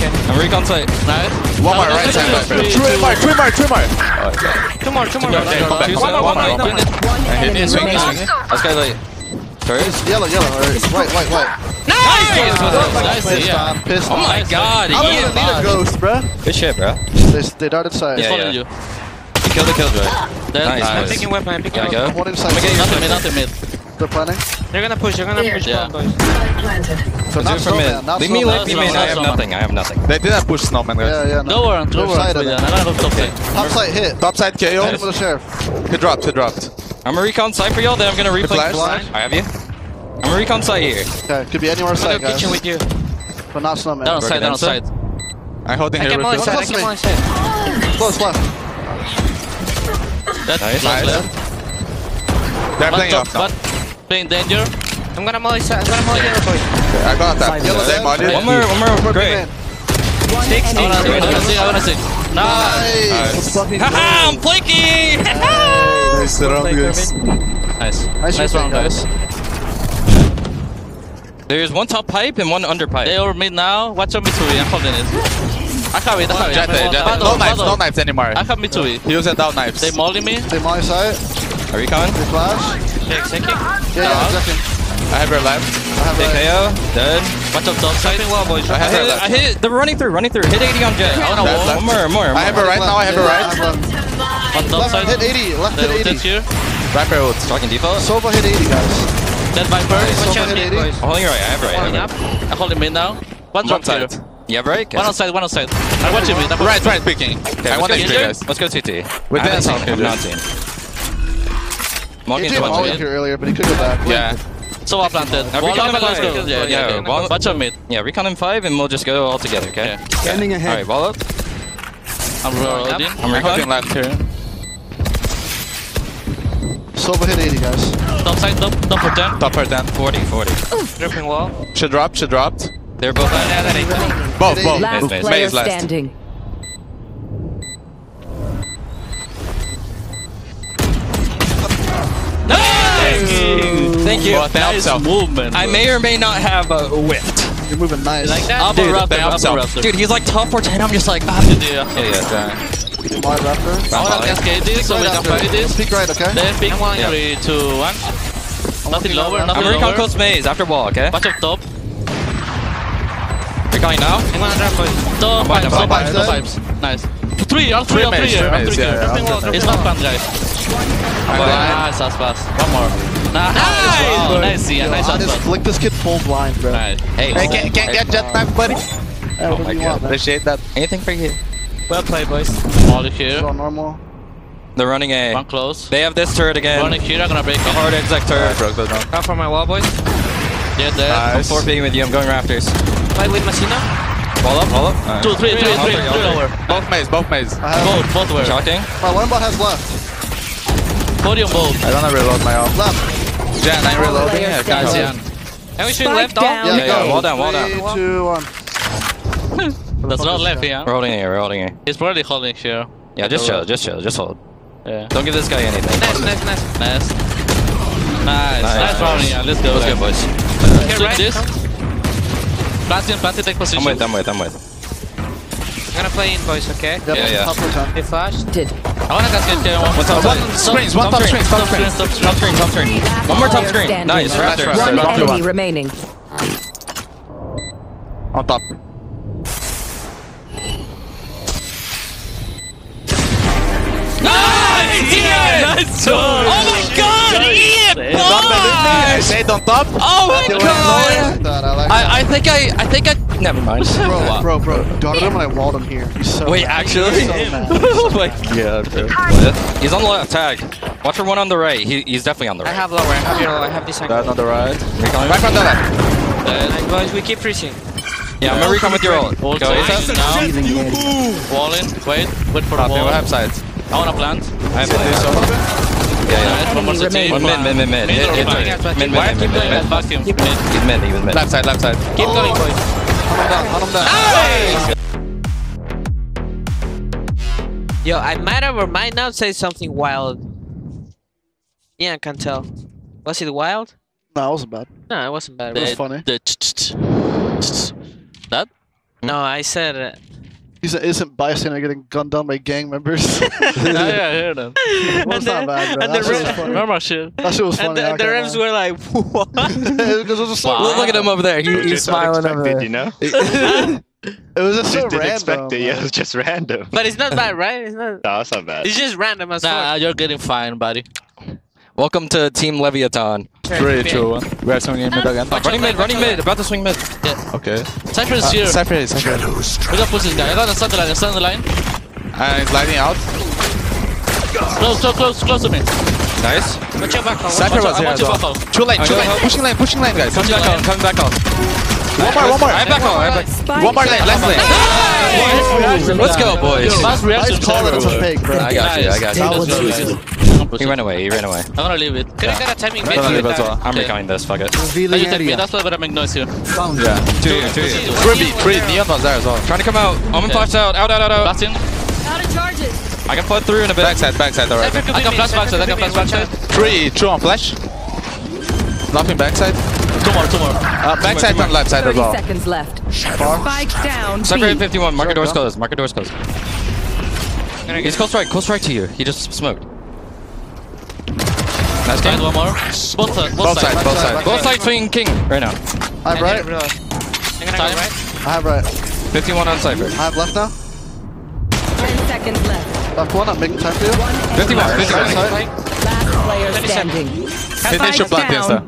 Okay. I'm recon site. Nice. One more right side. Three more. Two more. One more. This guy's like... First? Yellow, white. Nice! Nice. Oh my god, I don't even need a ghost, bruh. Good shit, bruh. They dart inside. He's following you. He killed the kill, bruh. Nice. I'm picking weapon, I'm picking weapon. One inside. I'm getting nothing mid. They're planning. They're gonna push. Yeah. So not from mid. Leave me. I have nothing. They didn't push snowman, guys. Yeah. No one. Top side hit. Top side KO. Hit with the sheriff. He dropped. I'm a recon site for y'all, then I'm gonna replay. I have you. I'm a recon site here. Okay, could be anywhere side, guys. I'm in the kitchen with you. But not snowman. Down side. I'm holding here. I came on side. Close left. That's nice. They're playing up now. Playing danger. I'm gonna molly yellow boy. Okay, I got that. Yellow dead molly. One more. Great. I wanna see. Nice. Haha, I'm flaky. Nice round, guys. There's one top pipe and one under pipe. They are mid now. Watch out, Mitsui. I'm holding it. I can't wait. No knives anymore. I have Mitsui. He used down knives. They molly me. They molly side. Are you coming? They flash. Yeah, I have her left. KO. Dead. Watch out, top side. I hit. They're running through. Hit 80 on Jet. Oh no, one more. I have her right now. On top side. Hit 80, left hit 80. Here. Viper ult. Talking default. Sova hit 80, guys. Dead Viper. Watch out mid, boys. I'm holding right, I have right. I'm holding mid now. One drop side. You have right? One outside. I'm watching mid. Right, picking. Okay, I want to guys. Let's go CT. With that, I'm not team. He did wall here earlier, but he could go back. Yeah. Sova planted. Recon, let's go. Watch out mid. Yeah, recon in 5 and we'll just go all together, okay? Standing ahead. Alright, wall up. I'm recon left here. Sova hit 80, guys. Top side, top for 10. Top for 10. 40. Dripping wall. She dropped. They're both left. Yeah, both. Maze left. Standing. Nice! Thank you. Nice movement. I may or may not have a whiffed. You're moving nice. You like that? Upper, dude, he's like top for 10. I'm just like, Yeah. My rapper. I want to cascade this, so we don't play this. Pick right, okay? Then pick 3, 2, 1. Nothing lower. I'm recon close maze after wall, okay? Bunch of top. Reconing now. Top pipes. Nice. Three here. It's not fun, guys. Nice, as fast. One more. Nice. I just flicked this kid full blind, bro. Hey, can't get jetpack, buddy. Oh my god. Appreciate that. Anything for you. Well played, boys. Molly here. Normal. They're running A. One close. They have this turret again. Running here, I'm gonna break the hard exec turret. Come for my wall, boys. Yeah, there. Nice. I'm 4-ping with you, I'm going rafters. Fight with Machina. Wall up. Right. Two, three over. Both maze. Both were. Shocking. My one bot has left. Podium bolt. I don't have reload my own. Left. Jan, I'm reloading. Yeah, guys, Jan. And we should left off. Yeah, wall down. 3, 2, 1. That's not left here. We're holding here. He's probably holding here. Yeah, just chill, just hold. Yeah. Don't give this guy anything. Nice round here. Let's go, boys. Let's do this. Planted, take position. I'm with. I'm gonna play in, boys, okay? Yeah. They flashed. Did. I wanna cascade here. One top screen. One more top screen. Nice, Raptor. One enemy remaining. On top. So oh my god, Ian! Nice! Shade on top. Oh my god! I think I never mind. Bro. Got him and I walled him here. Wait, actually? Oh my god, bro. He's on the left tag. Watch for one on the right. He's definitely on the right. I have lower. I have this angle. That's on the right. Right from the left. Nice, boys, we keep preaching. Yeah, I'm gonna recon with your ult. Go ASAP. Wall in. Wait for the wall. I have sides. I wanna plant. I have plant. Yeah. Mid. Left side. Keep going, boys. Nice! Yo, I might have or might not say something wild. Yeah, I can't tell. Was it wild? No, it wasn't bad. It was funny. That? No, I said... He said, isn't bystander getting gunned down by gang members? Yeah, I heard him. That's not bad, bro. That shit was funny. That shit was funny. And the refs were like, what? It was just like, wow. Look at him over there. He's smiling over there. You know? It was just so random. Didn't expect it. Yeah, it was just random. But it's not bad, right? It's not... No, it's not bad. It's just random as fuck. Nah, you're getting fine, buddy. Welcome to Team Leviathan. 3, 2, 1. We have someone in mid again. Running mid. About to swing mid. Yeah. Okay. Cypher is here. Cypher. We gotta push this guy. I gotta stun the line. And he's lighting out. Close to me. Nice. Watch your back out. Cypher was here. Two lane. Pushing lane, guys. Coming back out. One more. One more lane. Last lane. Let's go, boys. I got you. He ran away. I'm gonna leave it. Can I get a timing? I'm gonna leave as well. I'm recovering this. Fuck it. You take me. That's why I'm making noise here. Yeah. Two. Three. Neon was there as well. Trying to come out. Omen flashed out. Out. Bastion. Out of charges. I can flood through in a bit. Backside. Alright. I can flash backside. 3, 2 on flash. Nothing backside. Two more. Backside on left side as well. 30 seconds left. Spike down. Separate 51. Marker doors closed. He's close right to you. He just smoked. Nice game. One more. Both sides. Both sides swinging king right now. I have right. I have right. 51 on Cypher. I have left now. 10 seconds left. Left one. I'm making time for you. 51. Last player standing. Spike down.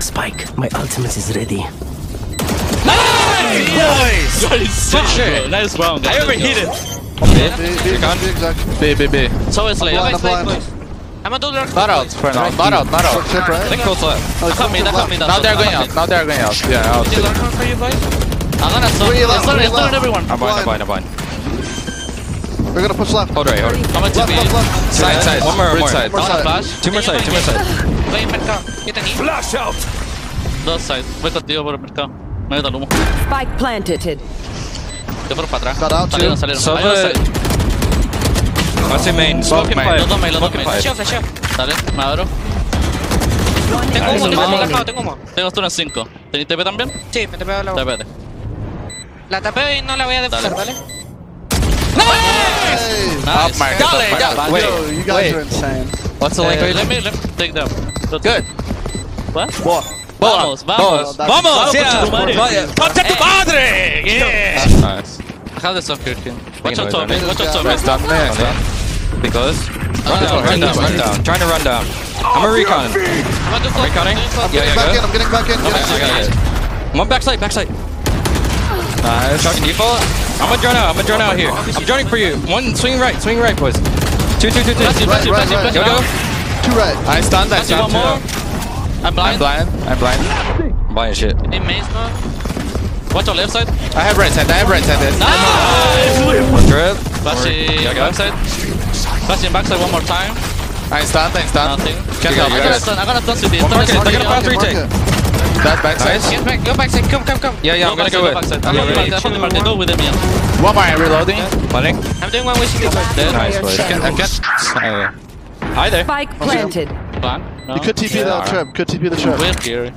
Spike. My ultimate is ready. Nice, boys. Nice round. I overheated. B. So it's late. I'm a do that. Not out. They close left. I cut me down. Now they're going out. Yeah, out. I'm gonna stun everyone. I'm blind. We're gonna push left. Hold right. Left. Side. One more. Two more side. Flash out! Both side. Wait at the over midcam. Spike planted. Cut out too. What's your main? Smoke main. Flash out. Me abro. Tengo uno. Tengo hasta una 5. ¿Tenés TP también? Sí, me tapeo la tapete. La tapeo y no la voy a defender, ¿vale? Nice! Got it. Wait, you guys are insane. What's the link? Let me take them. Good. What? Vamos! Yeah! Concha tu madre! Yeah! Nice. I have this off your team. Watch out, Tom. Rest down. Because? Run down. Trying to run down. I'm a recon. I'm reconning. I'm getting back in. I got it. One backside. Nice. I'm gonna drone out here. I'm droning for you. One, swing right, boys. Two. Right. Go. Two right. I stunned. I'm blind. I'm blind as shit. Any mains now? Watch on left side. I have right side. Nice! One drip. Flash side. Flash in backside one more time. I stunned. I'm gonna stun to the market. They're gonna pass 3 take. That backside. Nice. Go backside. Come. Yeah. I'm gonna go with. Go with him. Yeah. One more. Reloading. Running. I'm doing one wishing. Nice. I've got. Hi there. Spike planted. No. You could TP the trap. We're here.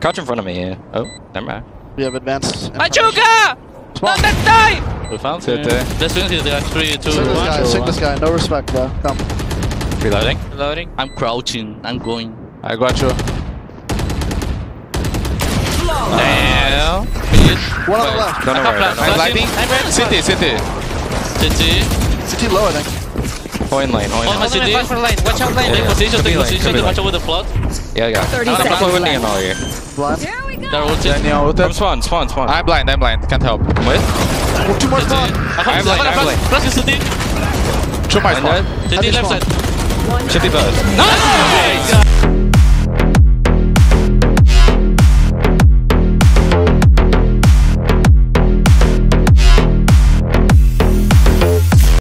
Couch in front of me here. Yeah. Oh, never mind. We have advanced. Machuca! Not that die. We found it. Let's do it. There are 3, 2, 1. Sick this guy. No respect, bro. Come. Reloading. I'm crouching. I'm going. I got you. Damn. One on the left. Don't worry. City low, I think. Point lane. City. Watch out lane. Take position. Watch out with the flood. Yeah. I'm blind. Here we go. Spawn. I'm blind. Can't help. Wait. Two more spawn. I'm blind. Plus City. Two more spawn. City left side. City first. Nice!